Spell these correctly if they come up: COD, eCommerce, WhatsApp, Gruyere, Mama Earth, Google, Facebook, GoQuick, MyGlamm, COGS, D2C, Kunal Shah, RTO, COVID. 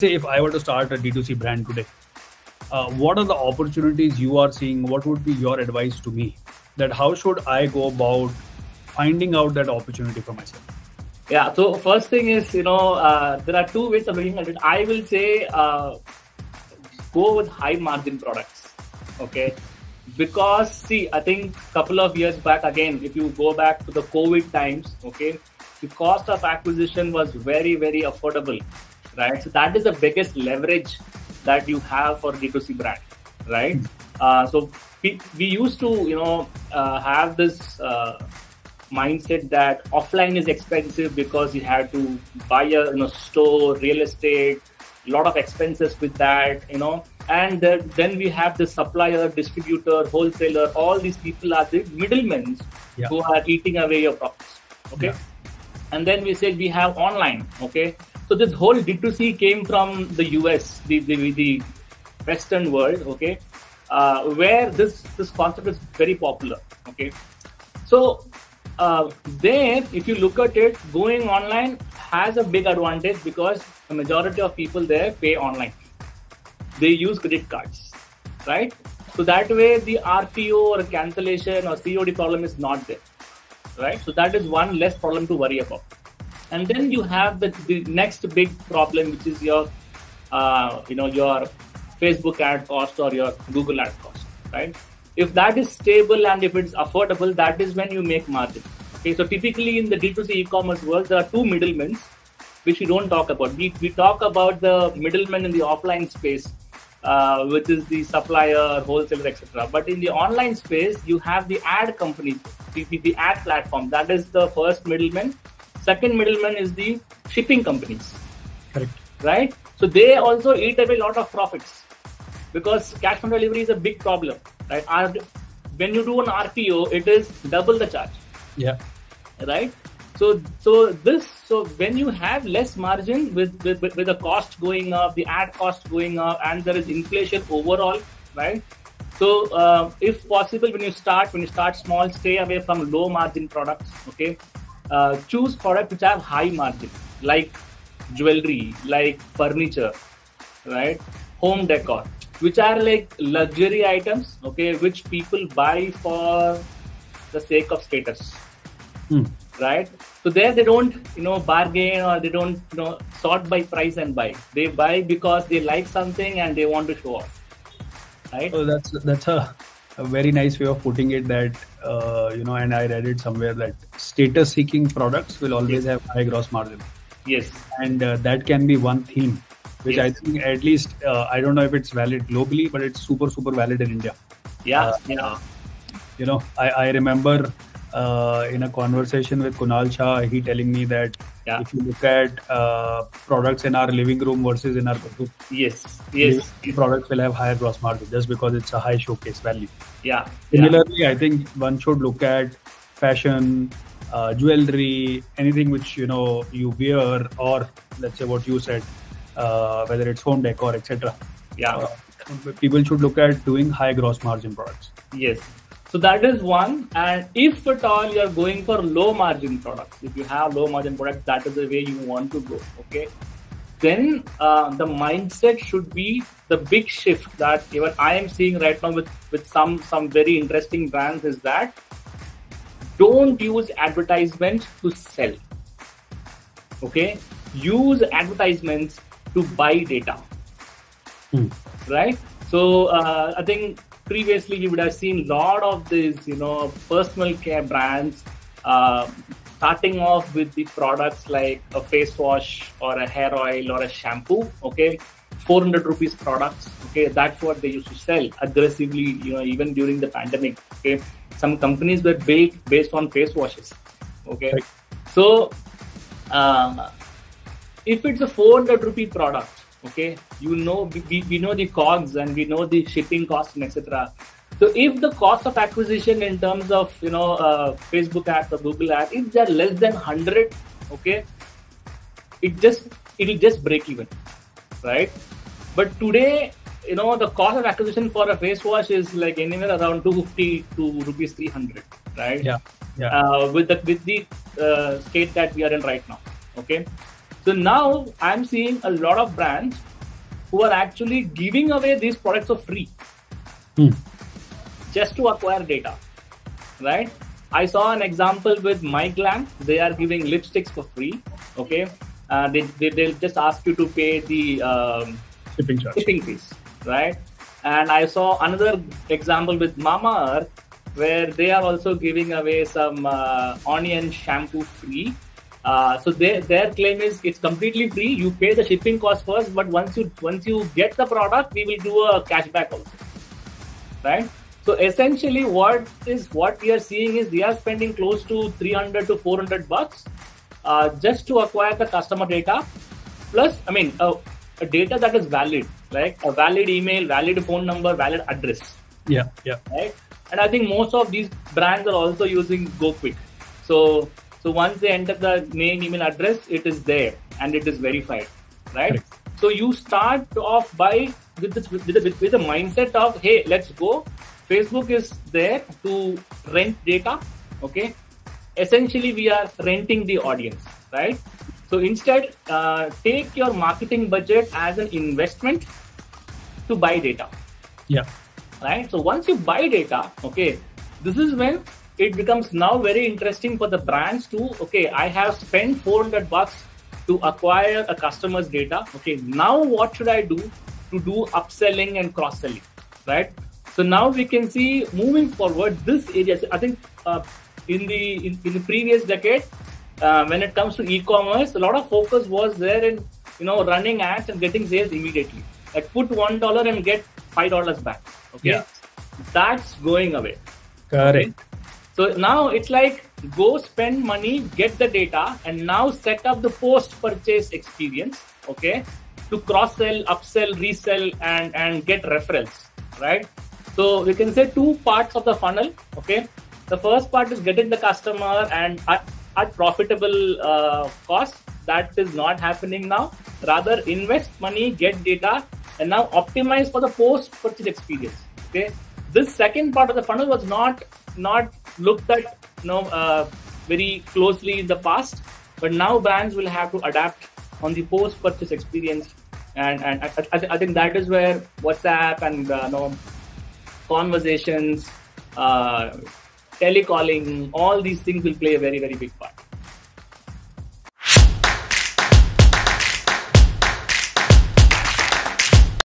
Say if I were to start a D2C brand today, what are the opportunities you are seeing? What would be your advice to me? That how should I go about finding out that opportunity for myself? Yeah, so first thing is, there are two ways of looking at it. I will say go with high margin products, okay? Because see, I think a couple of years back, again, if you go back to the COVID times, okay, the cost of acquisition was very, very affordable. Right, so that is the biggest leverage that you have for D2C brand, right? So we used to, have this mindset that offline is expensive because you had to buy a store, real estate, a lot of expenses with that, And then we have the supplier, distributor, wholesaler. All these people are the middlemen who are eating away your profits. Okay, and then we said we have online. Okay. So this whole D2C came from the US, the Western world, okay, where this concept is very popular, okay. So there, if you look at it, going online has a big advantage because the majority of people there pay online. They use credit cards, right? So that way the RTO or cancellation or COD problem is not there, right? So that is one less problem to worry about. And then you have the next big problem, which is your, your Facebook ad cost or your Google ad cost, right? If that is stable and if it's affordable, that is when you make margin. Okay, so typically in the D2C e-commerce world, there are two middlemen, which we don't talk about. We talk about the middlemen in the offline space, which is the supplier, wholesaler, etc. But in the online space, you have the ad company, the ad platform. That is the first middleman. Second middleman is the shipping companies, correct? Right? So they also eat away a lot of profits because cash on delivery is a big problem, right? When you do an RTO, it is double the charge. Yeah. Right? So when you have less margin with the cost going up, the ad cost going up, and there is inflation overall, right? So if possible, when you start small, stay away from low margin products, okay? Choose products which have high margin, like jewelry, like furniture, right? Home decor, which are like luxury items, okay, which people buy for the sake of status, right? So there they don't, bargain or they don't, sort by price and buy. They buy because they like something and they want to show off, right? So that's a very nice way of putting it that, and I read it somewhere that status seeking products will always have high gross margin. Yes. And that can be one theme, which I think at least, I don't know if it's valid globally, but it's super, super valid in India. Yeah. I remember in a conversation with Kunal Shah, he telling me that if you look at products in our living room versus in our bedroom, products will have higher gross margin just because it's a high showcase value. Yeah. Similarly, I think one should look at fashion, jewelry, anything which you wear, or let's say what you said, whether it's home decor, etc. Yeah. People should look at doing high gross margin products. Yes. So that is one, and if at all you are going for low margin products, if you have low margin products, that is the way you want to go, okay? Then the mindset should be the big shift that even I am seeing right now with some very interesting brands is that don't use advertisement to sell, okay? Use advertisements to buy data, right? So I think previously, we would have seen a lot of these, personal care brands starting off with the products like a face wash or a hair oil or a shampoo, okay, 400 rupees products, okay, that's what they used to sell aggressively, even during the pandemic, okay. Some companies were built based on face washes, okay. Right. So, if it's a 400 rupee product, okay, we know the COGS and we know the shipping costs and etc. So if the cost of acquisition in terms of, Facebook ads or Google ads, if they're less than 100, okay, it'll just break even, right? But today, the cost of acquisition for a face wash is like anywhere around 250 to rupees 300, right? Yeah. With the state that we are in right now, okay. So now I'm seeing a lot of brands who are actually giving away these products for free just to acquire data, right? I saw an example with MyGlamm. They are giving lipsticks for free. Okay, they'll just ask you to pay the shipping fees, right? And I saw another example with Mama Earth, where they are also giving away some onion shampoo free. So their claim is it's completely free. You pay the shipping cost first, but once you get the product, we will do a cashback also, right? So essentially, what we are seeing is they are spending close to $300 to $400 just to acquire the customer data. Plus, I mean, a data that is valid, like a valid email, valid phone number, valid address. Yeah, yeah. Right. And I think most of these brands are also using GoQuick. So once they enter the name, email, address, it is there and it is verified, right? Correct. So you start off by with the mindset of, hey, let's go. Facebook is there to rent data, okay? Essentially, we are renting the audience, right? So instead, take your marketing budget as an investment to buy data. Yeah. Right? So once you buy data, okay, this is when it becomes now very interesting for the brands to, okay, I have spent $400 to acquire a customer's data. Okay, now what should I do to do upselling and cross-selling, right? So now we can see moving forward this area. I think in the previous decade, when it comes to e-commerce, a lot of focus was there in, you know, running ads and getting sales immediately. Like put $1 and get $5 back. Okay, yeah. That's going away. Correct. Okay? So now it's like, go spend money, get the data, and now set up the post-purchase experience, okay, to cross-sell, upsell, resell, and get referrals, right? So we can say two parts of the funnel, okay? The first part is getting the customer and at profitable cost. That is not happening now. Rather, invest money, get data, and now optimize for the post-purchase experience, okay? This second part of the funnel was not looked at very closely in the past, but now brands will have to adapt on the post-purchase experience, and I think that is where WhatsApp and conversations, telecalling, all these things will play a very, very big part.